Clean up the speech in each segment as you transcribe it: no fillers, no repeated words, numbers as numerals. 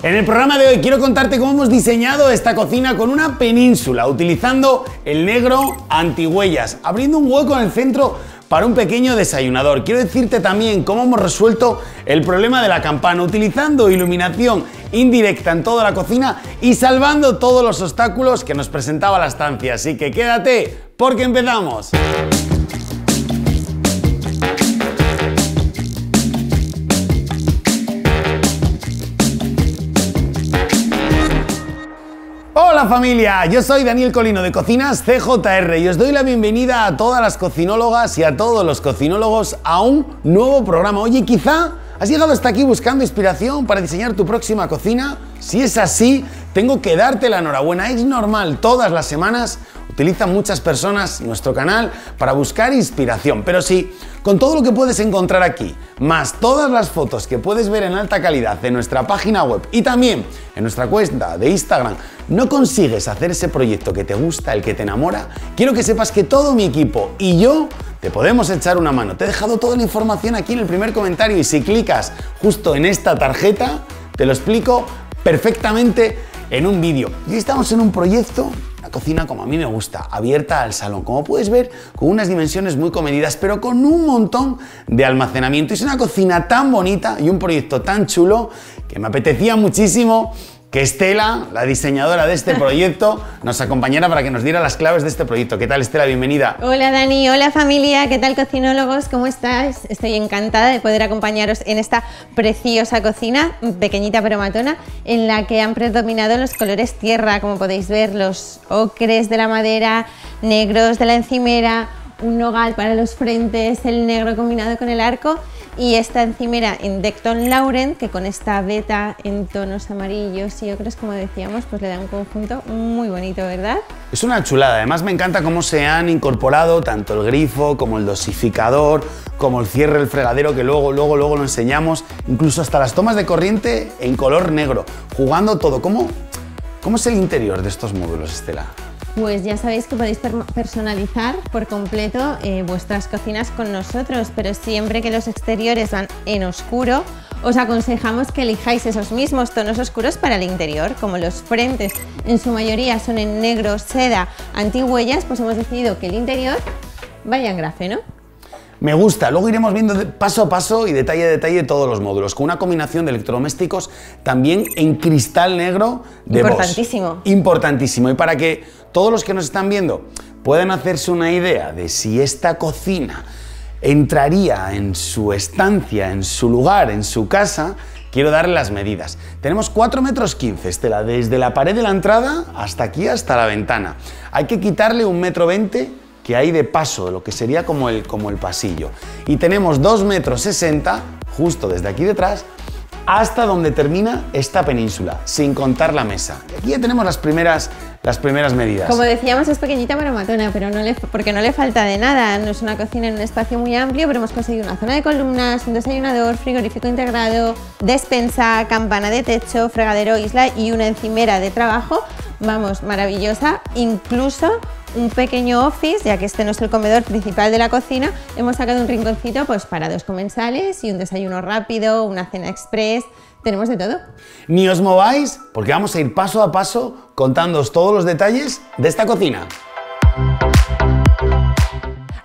En el programa de hoy quiero contarte cómo hemos diseñado esta cocina con una península, utilizando el negro antihuellas, abriendo un hueco en el centro para un pequeño desayunador. Quiero decirte también cómo hemos resuelto el problema de la campana, utilizando iluminación indirecta en toda la cocina y salvando todos los obstáculos que nos presentaba la estancia. Así que quédate, porque empezamos. Hola familia, yo soy Daniel Colino de Cocinas CJR y os doy la bienvenida a todas las cocinólogas y a todos los cocinólogos a un nuevo programa. Oye, quizá has llegado hasta aquí buscando inspiración para diseñar tu próxima cocina. Si es así, tengo que darte la enhorabuena. Es normal, todas las semanas utilizan muchas personas nuestro canal para buscar inspiración, pero sí, con todo lo que puedes encontrar aquí, más todas las fotos que puedes ver en alta calidad en nuestra página web y también en nuestra cuenta de Instagram, no consigues hacer ese proyecto que te gusta, el que te enamora, quiero que sepas que todo mi equipo y yo te podemos echar una mano. Te he dejado toda la información aquí en el primer comentario y si clicas justo en esta tarjeta, te lo explico perfectamente en un vídeo. Y hoy estamos en un proyecto, la cocina como a mí me gusta, abierta al salón, como puedes ver, con unas dimensiones muy comedidas, pero con un montón de almacenamiento. Es una cocina tan bonita y un proyecto tan chulo que me apetecía muchísimo que Estela, la diseñadora de este proyecto, nos acompañara para que nos diera las claves de este proyecto. ¿Qué tal, Estela? Bienvenida. Hola, Dani. Hola, familia. ¿Qué tal, cocinólogos? ¿Cómo estáis? Estoy encantada de poder acompañaros en esta preciosa cocina, pequeñita pero matona, en la que han predominado los colores tierra, como podéis ver, los ocres de la madera, negros de la encimera, un nogal para los frentes, el negro combinado con el arco. Y esta encimera en Dekton Laurent, que con esta veta en tonos amarillos y ocres, como decíamos, pues le da un conjunto muy bonito, ¿verdad? Es una chulada. Además, me encanta cómo se han incorporado tanto el grifo como el dosificador, como el cierre del fregadero, que luego lo enseñamos, incluso hasta las tomas de corriente en color negro, jugando todo. ¿Cómo es el interior de estos módulos, Estela? Pues ya sabéis que podéis personalizar por completo vuestras cocinas con nosotros, pero siempre que los exteriores van en oscuro, os aconsejamos que elijáis esos mismos tonos oscuros para el interior. Como los frentes en su mayoría son en negro, seda, antihuellas, pues hemos decidido que el interior vaya en grafeno. Me gusta, luego iremos viendo paso a paso y detalle a detalle todos los módulos, con una combinación de electrodomésticos también en cristal negro de Bosch. Importantísimo. Importantísimo. Y para que todos los que nos están viendo puedan hacerse una idea de si esta cocina entraría en su estancia, en su lugar, en su casa, quiero darle las medidas. Tenemos 4,15 metros, Estela, desde la pared de la entrada hasta aquí, hasta la ventana. Hay que quitarle 1,20 metros que hay de paso, de lo que sería como el pasillo. Y tenemos 2,60 metros, justo desde aquí detrás, hasta donde termina esta península, sin contar la mesa. Y aquí ya tenemos las primeras medidas. Como decíamos, es pequeñita para matona, pero porque no le falta de nada. No es una cocina en un espacio muy amplio, pero hemos conseguido una zona de columnas, un desayunador, frigorífico integrado, despensa, campana de techo, fregadero, isla y una encimera de trabajo. Vamos, maravillosa, incluso un pequeño office, ya que este no es el comedor principal de la cocina. Hemos sacado un rinconcito pues para 2 comensales y un desayuno rápido, una cena express, tenemos de todo. Ni os mováis, porque vamos a ir paso a paso contándoos todos los detalles de esta cocina.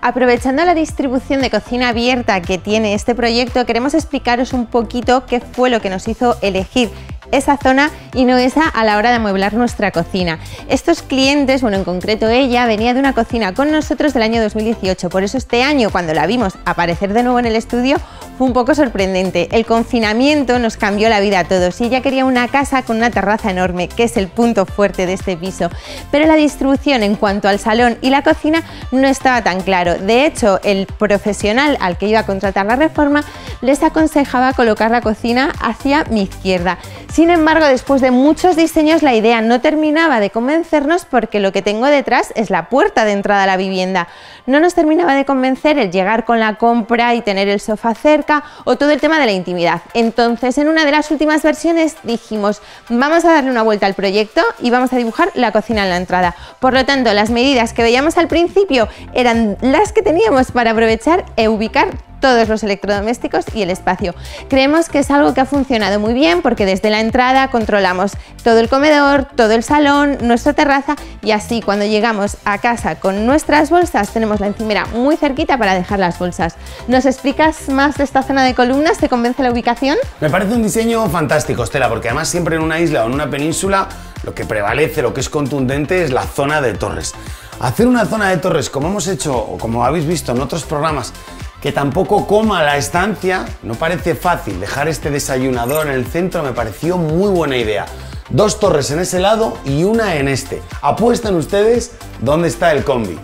Aprovechando la distribución de cocina abierta que tiene este proyecto, queremos explicaros un poquito qué fue lo que nos hizo elegir esa zona y no esa a la hora de amueblar nuestra cocina. Estos clientes, bueno, en concreto ella, venía de una cocina con nosotros del año 2018, por eso este año, cuando la vimos aparecer de nuevo en el estudio, fue un poco sorprendente. El confinamiento nos cambió la vida a todos y ella quería una casa con una terraza enorme, que es el punto fuerte de este piso, pero la distribución en cuanto al salón y la cocina no estaba tan claro. De hecho, el profesional al que iba a contratar la reforma les aconsejaba colocar la cocina hacia mi izquierda. Sin embargo, después de muchos diseños, la idea no terminaba de convencernos porque lo que tengo detrás es la puerta de entrada a la vivienda. No nos terminaba de convencer el llegar con la compra y tener el sofá cerca o todo el tema de la intimidad. Entonces, en una de las últimas versiones dijimos, vamos a darle una vuelta al proyecto y vamos a dibujar la cocina en la entrada. Por lo tanto, las medidas que veíamos al principio eran las que teníamos para aprovechar e ubicar todos los electrodomésticos y el espacio. Creemos que es algo que ha funcionado muy bien porque desde la entrada controlamos todo el comedor, todo el salón, nuestra terraza, y así cuando llegamos a casa con nuestras bolsas tenemos la encimera muy cerquita para dejar las bolsas. ¿Nos explicas más de esta zona de columnas? ¿Te convence la ubicación? Me parece un diseño fantástico, Estela, porque además siempre en una isla o en una península lo que prevalece, lo que es contundente es la zona de torres. Hacer una zona de torres como hemos hecho o como habéis visto en otros programas, que tampoco coma la estancia, no parece fácil. Dejar este desayunador en el centro me pareció muy buena idea. Dos torres en ese lado y una en este. Apuestan ustedes dónde está el combi.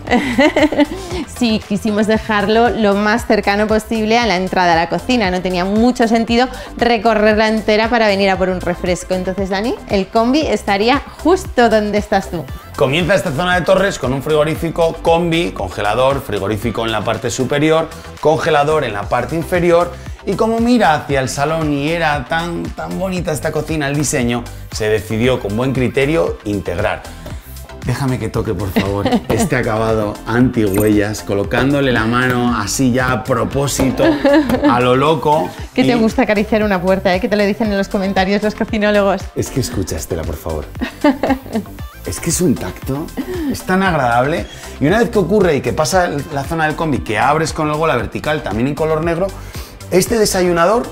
Sí, quisimos dejarlo lo más cercano posible a la entrada a la cocina. No tenía mucho sentido recorrerla entera para venir a por un refresco. Entonces, Dani, el combi estaría justo donde estás tú. Comienza esta zona de torres con un frigorífico, combi, congelador, frigorífico en la parte superior, congelador en la parte inferior. Y como mira hacia el salón y era tan bonita esta cocina, el diseño, se decidió con buen criterio integrar. Déjame que toque, por favor, este acabado antihuellas, colocándole la mano así ya a propósito, a lo loco. Que te gusta acariciar una puerta, ¿eh? Que te lo dicen en los comentarios los cocinólogos. Es que escucha, Estela, por favor. Es que es un tacto, es tan agradable. Y una vez que ocurre y que pasa la zona del combi, que abres con luego la vertical, también en color negro, este desayunador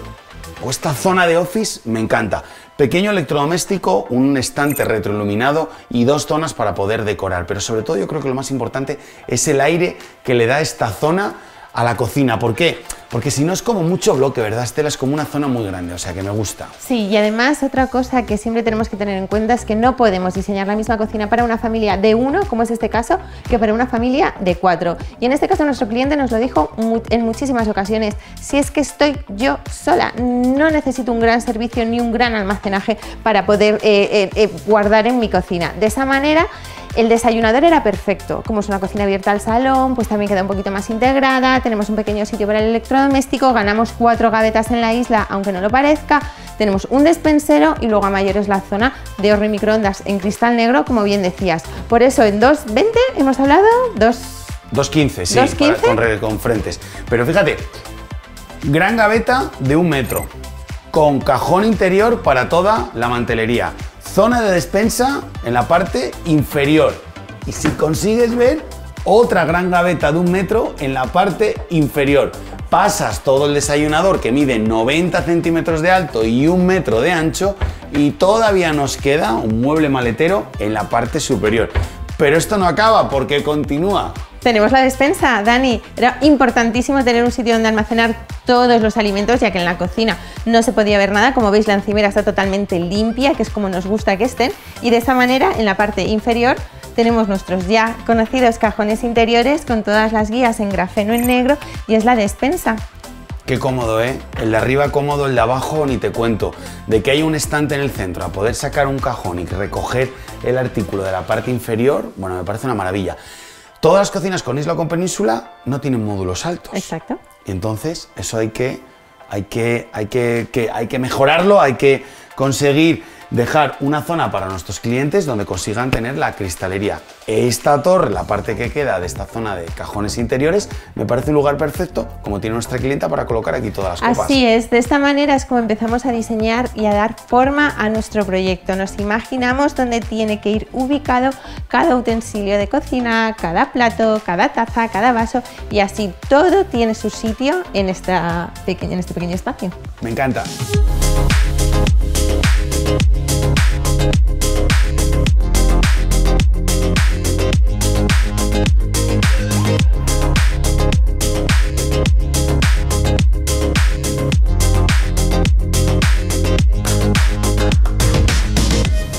o esta zona de office me encanta. Pequeño electrodoméstico, un estante retroiluminado y dos zonas para poder decorar. Pero sobre todo yo creo que lo más importante es el aire que le da esta zona a la cocina. ¿Por qué? Porque si no es como mucho bloque, ¿verdad, Estela? Es como una zona muy grande, o sea que me gusta. Sí, y además otra cosa que siempre tenemos que tener en cuenta es que no podemos diseñar la misma cocina para una familia de uno, como es este caso, que para una familia de cuatro. Y en este caso nuestro cliente nos lo dijo en muchísimas ocasiones. Si es que estoy yo sola, no necesito un gran servicio ni un gran almacenaje para poder guardar en mi cocina. De esa manera, el desayunador era perfecto. Como es una cocina abierta al salón, pues también queda un poquito más integrada, tenemos un pequeño sitio para el electrodoméstico, ganamos 4 gavetas en la isla, aunque no lo parezca, tenemos un despensero y luego a mayores la zona de horno y microondas en cristal negro, como bien decías. Por eso en 2.20 hemos hablado, 2.15, sí, 2.15. Con frentes. Pero fíjate, gran gaveta de 1 metro, con cajón interior para toda la mantelería. Zona de despensa en la parte inferior y si consigues ver otra gran gaveta de 1 metro en la parte inferior. Pasas todo el desayunador que mide 90 centímetros de alto y 1 metro de ancho y todavía nos queda un mueble maletero en la parte superior. Pero esto no acaba porque continúa. Tenemos la despensa, Dani. Era importantísimo tener un sitio donde almacenar todos los alimentos, ya que en la cocina no se podía ver nada. Como veis, la encimera está totalmente limpia, que es como nos gusta que estén. Y de esa manera, en la parte inferior, tenemos nuestros ya conocidos cajones interiores con todas las guías en grafeno en negro y es la despensa. Qué cómodo, ¿eh? El de arriba cómodo, el de abajo ni te cuento. De que hay un estante en el centro, a poder sacar un cajón y recoger el artículo de la parte inferior, bueno, me parece una maravilla. Todas las cocinas con isla o con península no tienen módulos altos. Exacto. Y entonces eso hay que mejorarlo, hay que conseguir dejar una zona para nuestros clientes donde consigan tener la cristalería. Esta torre, la parte que queda de esta zona de cajones interiores, me parece un lugar perfecto, como tiene nuestra clienta, para colocar aquí todas las copas. Así es, de esta manera es como empezamos a diseñar y a dar forma a nuestro proyecto. Nos imaginamos dónde tiene que ir ubicado cada utensilio de cocina, cada plato, cada taza, cada vaso, y así todo tiene su sitio en este pequeño espacio. Me encanta.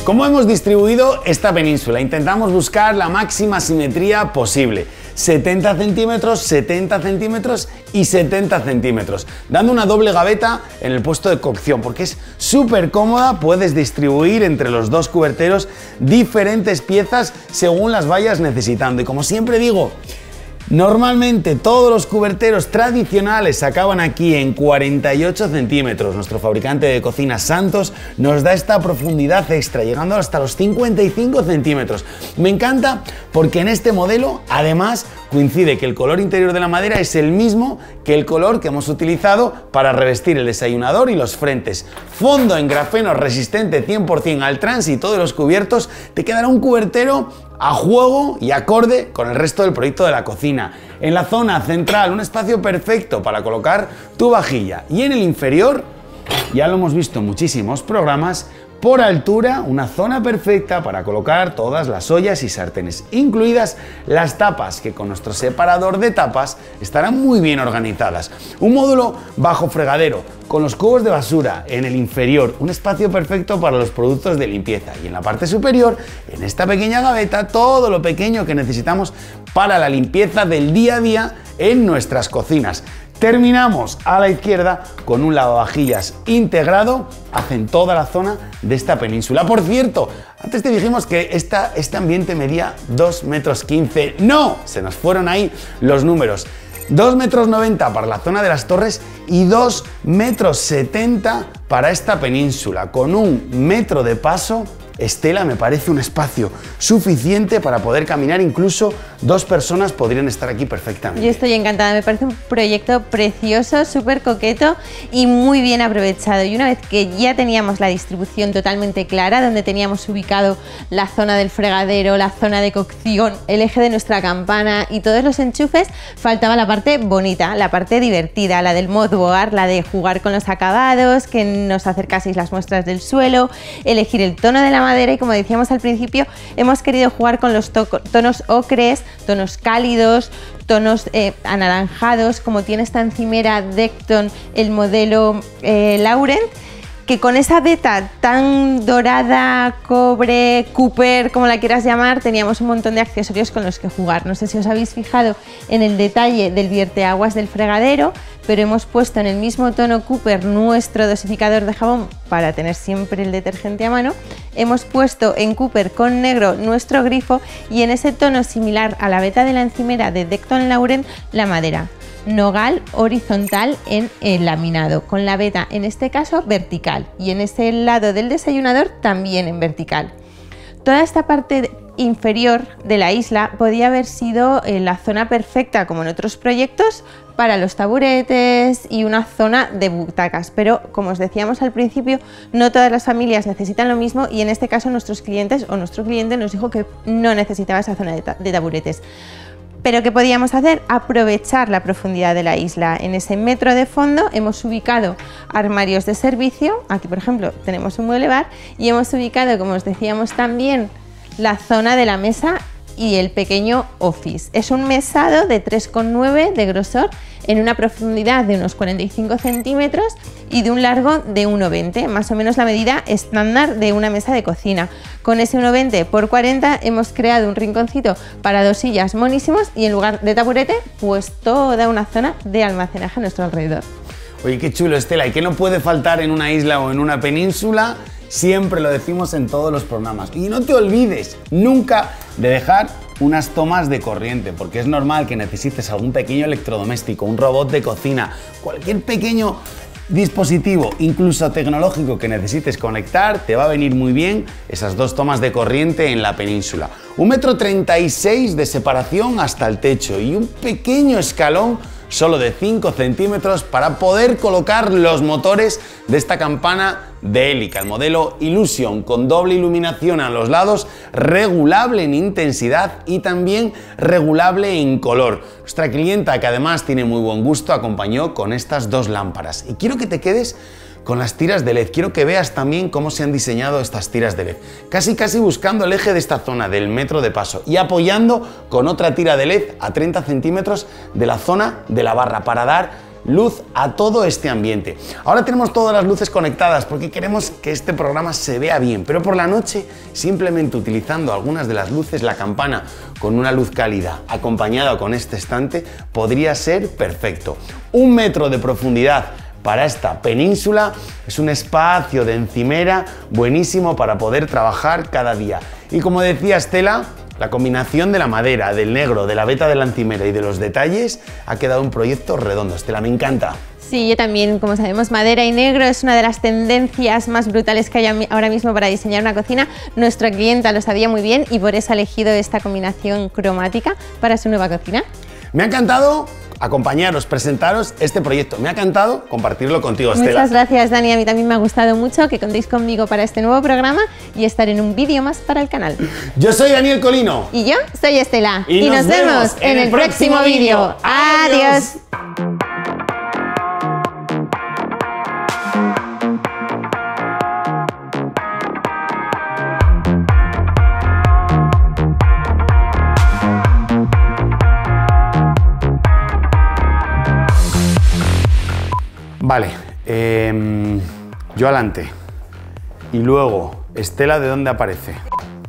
¿Cómo hemos distribuido esta península? Intentamos buscar la máxima simetría posible. 70 centímetros, 70 centímetros y 70 centímetros, dando una doble gaveta en el puesto de cocción porque es súper cómoda, puedes distribuir entre los dos cuberteros diferentes piezas según las vayas necesitando. Y como siempre digo, normalmente todos los cuberteros tradicionales acaban aquí en 48 centímetros. Nuestro fabricante de cocina Santos nos da esta profundidad extra, llegando hasta los 55 centímetros. Me encanta porque en este modelo, además, coincide que el color interior de la madera es el mismo que el color que hemos utilizado para revestir el desayunador y los frentes. Fondo en grafeno resistente 100% al tránsito de los cubiertos, te quedará un cubertero a juego y acorde con el resto del proyecto de la cocina. En la zona central, un espacio perfecto para colocar tu vajilla. Y en el inferior, ya lo hemos visto en muchísimos programas, por altura, una zona perfecta para colocar todas las ollas y sartenes, incluidas las tapas, que con nuestro separador de tapas estarán muy bien organizadas. Un módulo bajo fregadero, con los cubos de basura en el inferior, un espacio perfecto para los productos de limpieza. Y en la parte superior, en esta pequeña gaveta, todo lo pequeño que necesitamos para la limpieza del día a día en nuestras cocinas. Terminamos a la izquierda con un lavavajillas integrado, hacen toda la zona de esta península. Por cierto, antes te dijimos que este ambiente medía 2,15 metros. ¡No! Se nos fueron ahí los números. 2,90 metros para la zona de las torres y 2,70 metros para esta península. Con 1 metro de paso, Estela, me parece un espacio suficiente para poder caminar, incluso 2 personas podrían estar aquí perfectamente. Yo estoy encantada, me parece un proyecto precioso, súper coqueto y muy bien aprovechado. Y una vez que ya teníamos la distribución totalmente clara, donde teníamos ubicado la zona del fregadero, la zona de cocción, el eje de nuestra campana y todos los enchufes, faltaba la parte bonita, la parte divertida, la del moodboard, la de jugar con los acabados, que nos acercaseis las muestras del suelo, elegir el tono de la madera, y como decíamos al principio, hemos querido jugar con los tonos ocres, tonos cálidos, tonos anaranjados, como tiene esta encimera Dekton, el modelo Laurent, que con esa veta tan dorada, cobre, cooper, como la quieras llamar, teníamos un montón de accesorios con los que jugar. No sé si os habéis fijado en el detalle del vierteaguas del fregadero, pero hemos puesto en el mismo tono Cooper nuestro dosificador de jabón para tener siempre el detergente a mano, hemos puesto en Cooper con negro nuestro grifo y en ese tono similar a la veta de la encimera de Dekton Laurent la madera. Nogal horizontal en el laminado, con la veta en este caso vertical y en ese lado del desayunador también en vertical. Toda esta parte inferior de la isla podía haber sido la zona perfecta, como en otros proyectos, para los taburetes y una zona de butacas, pero como os decíamos al principio, no todas las familias necesitan lo mismo y en este caso nuestros clientes o nuestro cliente nos dijo que no necesitaba esa zona de taburetes. Pero ¿qué podíamos hacer? Aprovechar la profundidad de la isla. En ese metro de fondo hemos ubicado armarios de servicio, aquí por ejemplo tenemos un mueble bar, y hemos ubicado, como os decíamos también, la zona de la mesa y el pequeño office. Es un mesado de 3,9 de grosor en una profundidad de unos 45 centímetros y de un largo de 1,20, más o menos la medida estándar de una mesa de cocina. Con ese 1,20 x 40 hemos creado un rinconcito para 2 sillas monísimos y en lugar de taburete, pues toda una zona de almacenaje a nuestro alrededor. Oye, qué chulo, Estela, ¿y qué no puede faltar en una isla o en una península? Siempre lo decimos en todos los programas. Y no te olvides nunca de dejar unas tomas de corriente, porque es normal que necesites algún pequeño electrodoméstico, un robot de cocina, cualquier pequeño dispositivo, incluso tecnológico, que necesites conectar, te va a venir muy bien esas 2 tomas de corriente en la península. 1,36 metros de separación hasta el techo y un pequeño escalón solo de 5 centímetros para poder colocar los motores de esta campana de Elica, el modelo Illusion, con doble iluminación a los lados, regulable en intensidad y también regulable en color. Nuestra clienta, que además tiene muy buen gusto, acompañó con estas 2 lámparas. Y quiero que te quedes con las tiras de LED, quiero que veas también cómo se han diseñado estas tiras de LED, casi buscando el eje de esta zona del metro de paso y apoyando con otra tira de LED a 30 centímetros de la zona de la barra para dar luz a todo este ambiente. Ahora tenemos todas las luces conectadas porque queremos que este programa se vea bien, pero por la noche, simplemente utilizando algunas de las luces, la campana con una luz cálida acompañada con este estante podría ser perfecto. 1 metro de profundidad para esta península es un espacio de encimera buenísimo para poder trabajar cada día. Y como decía Estela, la combinación de la madera, del negro, de la veta de la encimera y de los detalles ha quedado un proyecto redondo. Estela, me encanta. Sí, yo también, como sabemos, madera y negro es una de las tendencias más brutales que hay ahora mismo para diseñar una cocina. Nuestra clienta lo sabía muy bien y por eso ha elegido esta combinación cromática para su nueva cocina. Me ha encantado acompañaros, presentaros este proyecto. Me ha encantado compartirlo contigo, Estela. Muchas gracias, Dani. A mí también me ha gustado mucho que contéis conmigo para este nuevo programa y estar en un vídeo más para el canal. Yo soy Daniel Colino. Y yo soy Estela. Y nos vemos en el próximo vídeo. ¡Adiós! Vale, yo adelante y luego Estela, ¿de dónde aparece?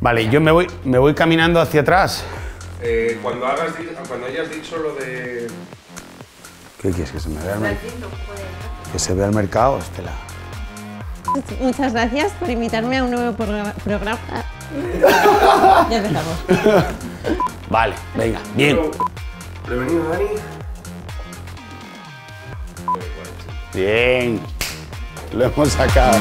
Vale, yo me voy caminando hacia atrás. Cuando hayas dicho lo de... ¿Qué quieres? Que se me vea el mercado. Que se vea el mercado, Estela. Muchas gracias por invitarme a un nuevo programa. Ya empezamos. Vale, venga, bien. Bienvenido, Dani. Bien, lo hemos sacado.